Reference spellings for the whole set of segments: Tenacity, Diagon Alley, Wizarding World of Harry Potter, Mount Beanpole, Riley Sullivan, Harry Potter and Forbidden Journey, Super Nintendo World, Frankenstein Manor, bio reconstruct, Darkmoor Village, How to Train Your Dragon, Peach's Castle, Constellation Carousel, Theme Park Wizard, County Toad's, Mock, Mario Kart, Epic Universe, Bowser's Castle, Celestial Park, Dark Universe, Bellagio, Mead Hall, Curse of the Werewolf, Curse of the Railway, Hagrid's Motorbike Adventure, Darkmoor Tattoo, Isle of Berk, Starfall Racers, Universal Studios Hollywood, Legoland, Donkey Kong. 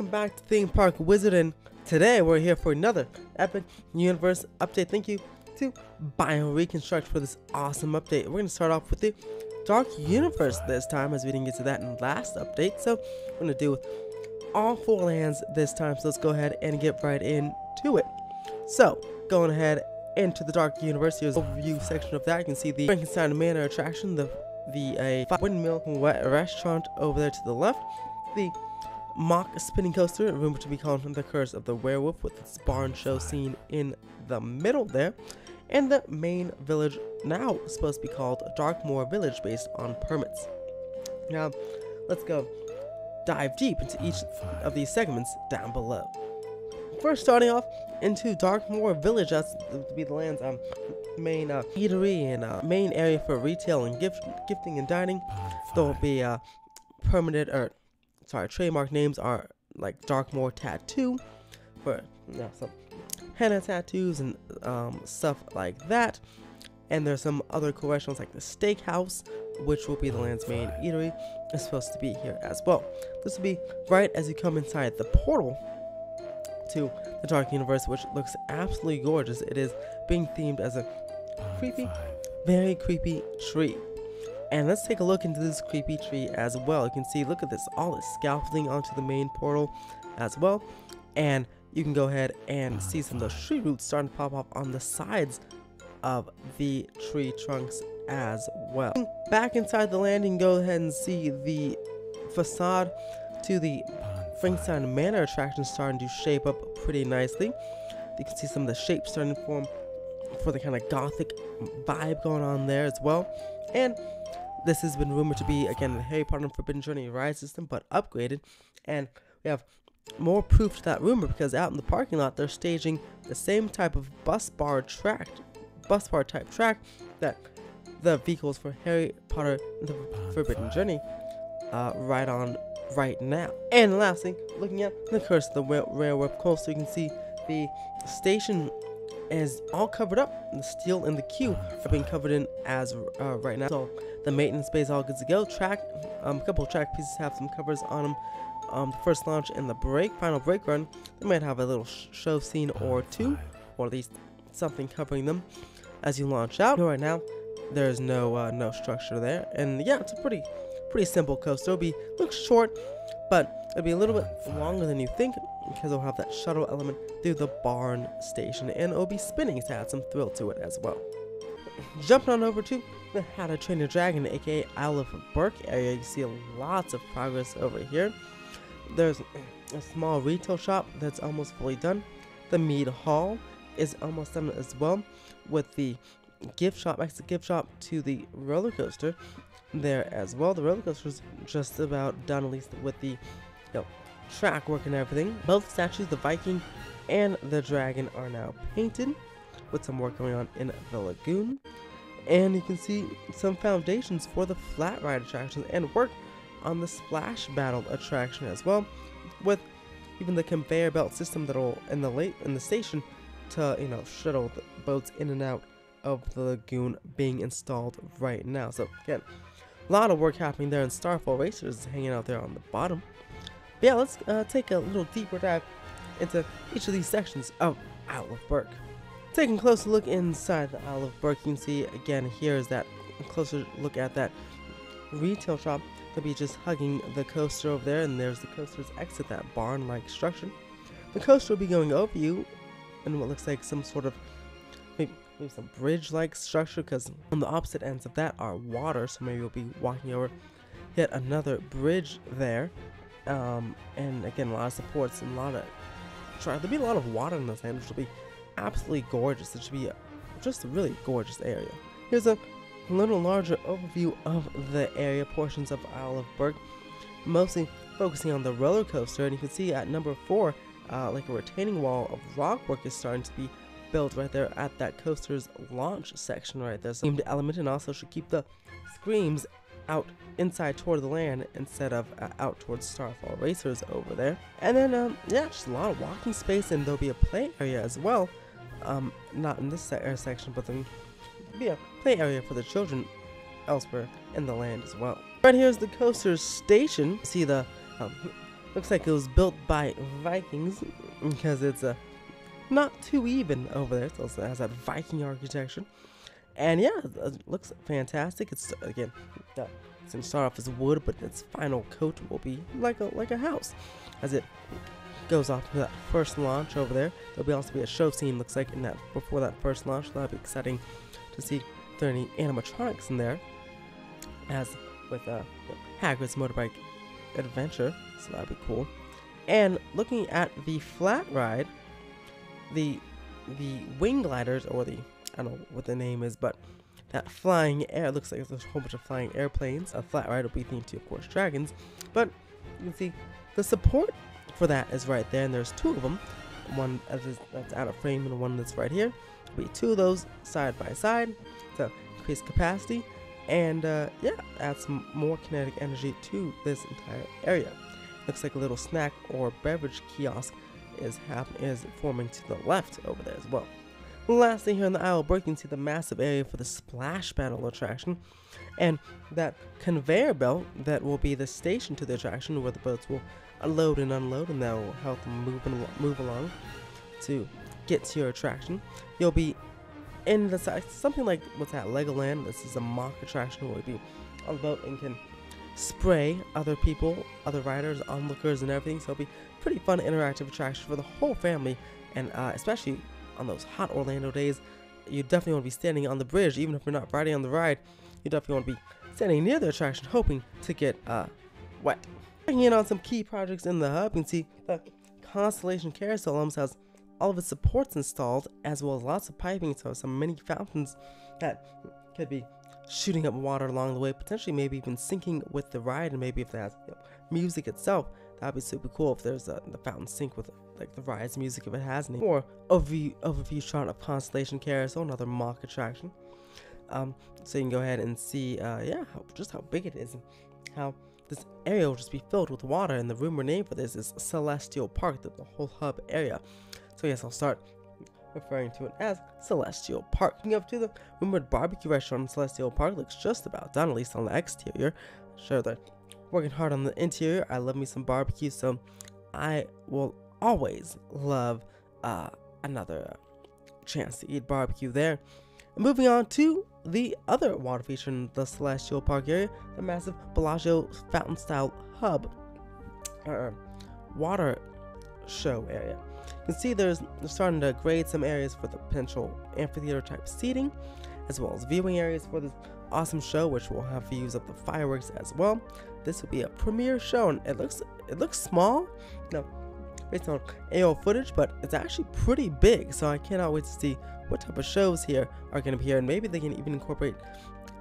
Welcome back to Theme Park Wizarding. Today we're here for another Epic Universe update. Thank you to Bio Reconstruct for this awesome update. We're going to start off with the Dark Universe this time, as we didn't get to that in the last update. So we're going to deal with all four lands this time. So let's go ahead and get right into it. So going ahead into the Dark Universe, here's the overview section of that. You can see the Frankenstein Manor attraction, the windmill restaurant over there to the left, the Mock spinning coaster, rumored to be called from the Curse of the Werewolf, with its barn show scene in the middle there, and the main village, now supposed to be called Darkmoor Village based on permits. Now let's go dive deep into each of these segments down below. First, starting off into Darkmoor Village, that's to be the land's main eatery and main area for retail and gifting and dining. There will be permanent trademark names are like Darkmoor Tattoo for some henna tattoos and stuff like that. And there's some other cool restaurants like the Steakhouse, which will be the land's main eatery, is supposed to be here as well. This will be right as you come inside the portal to the Dark Universe, which looks absolutely gorgeous. It is being themed as a creepy, very creepy tree. And let's take a look into this creepy tree as well. You can see, look at this, all this scaffolding onto the main portal as well. And you can go ahead and see some of those tree roots starting to pop up on the sides of the tree trunks as well. Back inside the land, you can go ahead and see the facade to the Frankenstein Manor attraction starting to shape up pretty nicely. You can see some of the shapes starting to form for the kind of gothic vibe going on there as well. And this has been rumored to be, again, the Harry Potter and Forbidden Journey ride system, but upgraded. And we have more proof to that rumor, because out in the parking lot, they're staging the same type of bus bar type track that the vehicles for Harry Potter and the Forbidden Journey ride on right now. And lastly, looking at the Curse of the Railway coaster, you can see the station is all covered up. The steel and the queue are being covered in as right now. So the maintenance bay is all good to go. Track, a couple of track pieces have some covers on them. The first launch and the final brake run, they might have a little show scene or two, or at least something covering them as you launch out. Right now, there's no structure there, and yeah, it's a pretty simple coaster. It'll be looks short, but it'll be a little bit longer than you think, because it'll have that shuttle element through the barn station, and it'll be spinning to add some thrill to it as well. Jumping on over to the How to Train Your Dragon, aka Isle of Berk area, you see lots of progress over here. There's a small retail shop that's almost fully done. The Mead Hall is almost done as well, with the gift shop, exit gift shop to the roller coaster there as well. The roller coaster is just about done, at least with the track work and everything. Both statues, the Viking and the dragon, are now painted, with some work going on in the lagoon. And you can see some foundations for the flat ride attraction and work on the splash battle attraction as well, with even the conveyor belt system that'll in the station to shuttle the boats in and out of the lagoon being installed right now. So again, a lot of work happening there, and Starfall Racers hanging out there on the bottom. But yeah, let's take a little deeper dive into each of these sections of Isle of Berk. Taking a closer look inside the Isle of Berk, you can see again here is that closer look at that retail shop that'll be just hugging the coaster over there, and there's the coaster's exit, that barn-like structure. The coaster will be going over you in what looks like some sort of maybe some bridge-like structure, because on the opposite ends of that are water, so maybe you'll be walking over yet another bridge there. And again, a lot of supports and there'll be a lot of water in this land, which will be absolutely gorgeous. It should be just a really gorgeous area. Here's a little larger overview of the area, portions of Isle of Berk, mostly focusing on the roller coaster. And you can see at number 4, like a retaining wall of rock work is starting to be built right there at that coaster's launch section right there. So themed element, and also should keep the screams out inside toward the land instead of out towards Starfall Racers over there. And then yeah, just a lot of walking space, and there'll be a play area as well, not in this section, but then be a play area for the children elsewhere in the land as well. Right here is the coaster station. See the Looks like it was built by Vikings, because it's not too even over there. It also has that Viking architecture. And yeah, it looks fantastic. It's, again, it's going to start off as wood, but its final coat will be like a house. As it goes off to that first launch over there, there'll be also be a show scene, looks like, in that before that first launch. That'll be exciting to see if there are any animatronics in there, as with Hagrid's Motorbike Adventure, so that'd be cool. And looking at the flat ride, the wing gliders, or the, I don't know what the name is, but that flying air, looks like there's a whole bunch of flying airplanes. A flat ride will be themed to, of course, dragons, but you can see the support for that is right there, and there's two of them, one that's out of frame and one that's right here. There'll be two of those side by side to increase capacity and yeah, add some more kinetic energy to this entire area. Looks like a little snack or beverage kiosk is forming to the left over there as well. Lastly, here in the Isle of Berk, you can see the massive area for the splash battle attraction, and that conveyor belt that will be the station to the attraction, where the boats will load and unload, and that will help them move along to get to your attraction. You'll be in the side, something like what's that, Legoland. This is a mock attraction where you'll be on the boat and can spray other people, other riders, onlookers, and everything. So it'll be pretty fun, interactive attraction for the whole family, and especially on those hot Orlando days, you definitely want to be standing on the bridge. Even if you're not riding on the ride, you definitely want to be standing near the attraction, hoping to get wet. Checking in on some key projects in the hub, you can see the Constellation Carousel almost has all of its supports installed, as well as lots of piping, so some mini fountains that could be shooting up water along the way, potentially maybe even syncing with the ride, and maybe if that has music itself, that'd be super cool if there's the fountain sync with like the ride's music if it has any. Or overview shot of Constellation Carousel, another mock attraction. So you can go ahead and see, yeah, just how big it is, and how this area will just be filled with water. And the rumored name for this is Celestial Park, the whole hub area. So yes, I'll start referring to it as Celestial Park. Coming up to the rumored barbecue restaurant in Celestial Park, looks just about done, at least on the exterior. Sure, they're working hard on the interior. I love me some barbecue, so I will always love another chance to eat barbecue there. And moving on to the other water feature in the Celestial Park area, the massive Bellagio fountain-style hub water show area. You can see they're starting to grade some areas for the potential amphitheater type seating, as well as viewing areas for this awesome show, which will have views of the fireworks as well. This will be a premiere show, and it looks small, no, based on aerial footage, but it's actually pretty big. So I cannot wait to see what type of shows here are going to be here, and maybe they can even incorporate,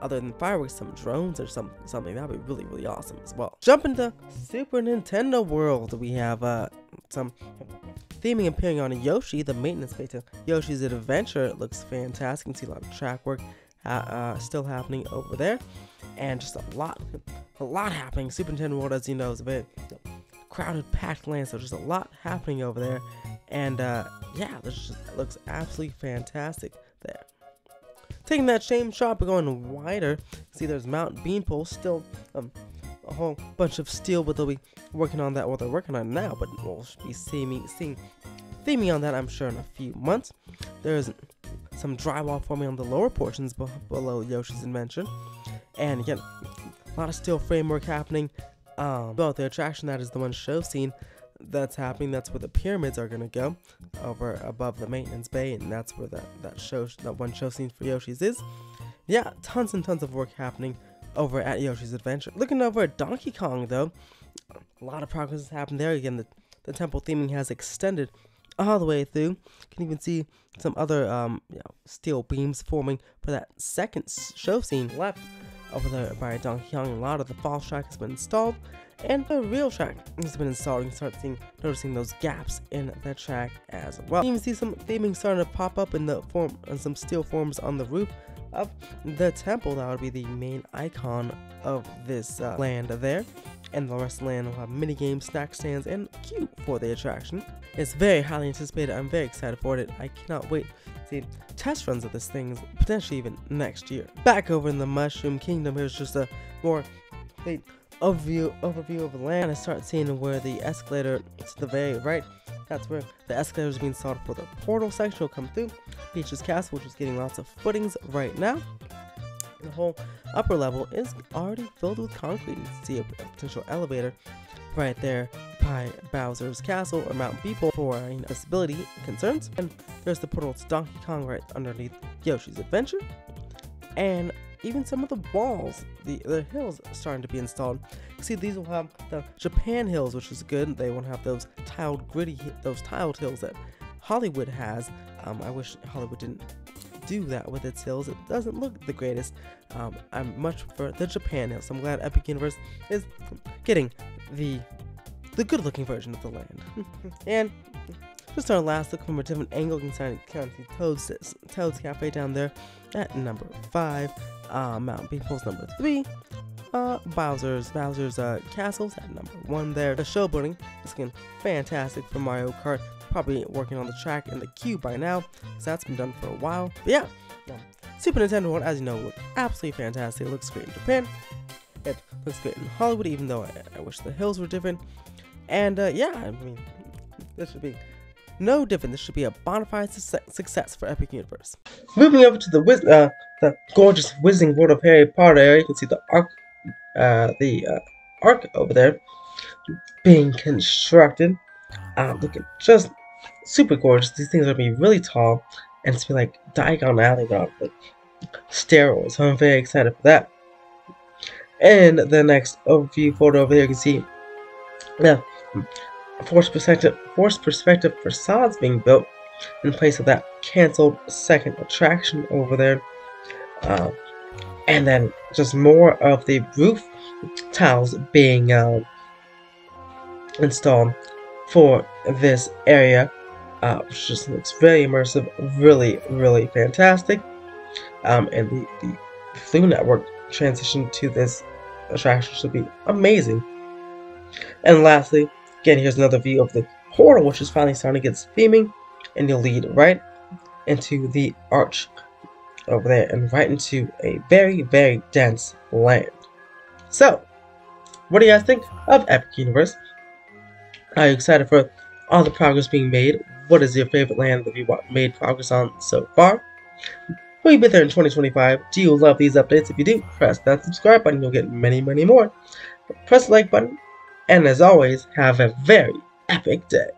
other than fireworks, some drones or something. That'd be really, really awesome as well. Jumping to Super Nintendo World, we have some theming appearing on Yoshi, the maintenance base of Yoshi's Adventure. It looks fantastic. You can see a lot of track work still happening over there, and just a lot happening. Super Nintendo World, as you know, is a bit crowded, packed land, so just a lot happening over there. And yeah, it looks absolutely fantastic there. Taking that same shot, but going wider, see there's Mount Beanpole, still a whole bunch of steel, but they'll be working on that, well, they're working on it now, but we'll be seeing theming on that, I'm sure, in a few months. There's some drywall forming on the lower portions below Yoshi's Adventure, and again, a lot of steel framework happening. Well, the attraction that is the one show scene that's happening, that's where the pyramids are gonna go, over above the maintenance bay, and that's where that one show scene for Yoshi's is. Yeah, tons and tons of work happening over at Yoshi's Adventure. Looking over at Donkey Kong, though, a lot of progress has happened there. Again, the temple theming has extended all the way through. You can even see some other steel beams forming for that second show scene left over there by Donkey Kong. A lot of the false track has been installed, and the real track has been installed, and start noticing those gaps in the track as well. You can see some theming starting to pop up in the form, and some steel forms on the roof of the temple. That would be the main icon of this land there, and the rest of the land will have mini games, snack stands, and queue for the attraction. It's very highly anticipated. I'm very excited for it. I cannot wait to see test runs of this thing, potentially even next year. Back over in the Mushroom Kingdom, here's just a more overview of the land, I start seeing where the escalator to the very right, that's where the escalator is being solved for the portal section will come through. Peach's Castle, which is getting lots of footings right now. The whole upper level is already filled with concrete. You can see a potential elevator right there by Bowser's Castle or Mount Beanpole for accessibility concerns. And there's the portal to Donkey Kong right underneath Yoshi's Adventure. And even some of the walls, the hills starting to be installed. You see, these will have the Japan hills, which is good. They won't have those tiled, gritty, those tiled hills that Hollywood has. I wish Hollywood didn't do that with its hills. It doesn't look the greatest. I much prefer the Japan hills. I'm glad Epic Universe is getting the good-looking version of the land. And just our last look from a different angle inside County Toad's Cafe down there at number 5. Mount Beanpole's number 3. Bowser's Castle's at number 1 there. The showboating is looking fantastic for Mario Kart. Probably working on the track and the queue by now, because that's been done for a while. But yeah, Super Nintendo World, as you know, looks absolutely fantastic. It looks great in Japan. It looks great in Hollywood, even though I wish the hills were different. And yeah, I mean, this should be no different. This should be a bonafide success for Epic Universe. Moving over to the gorgeous Wizarding World of Harry Potter area, you can see the arc over there being constructed. Looking just super gorgeous. These things are gonna be really tall, and it's gonna be like Diagon Alley, but like steroids. So I'm very excited for that. And the next overview photo over here, you can see the forced perspective facades being built in place of that cancelled second attraction over there. And then just more of the roof tiles being installed for this area, which just looks very immersive, really, really fantastic. And the Flu Network transition to this attraction should be amazing. And lastly, again, here's another view of the portal, which is finally starting to get its theming, and you'll lead right into the arch over there and right into a very, very dense land. So, what do you guys think of Epic Universe? Are you excited for all the progress being made? What is your favorite land that you want made progress on so far? Will you be there in 2025? Do you love these updates? If you do, press that subscribe button. You'll get many, many more. Press the like button. And as always, have a very epic day.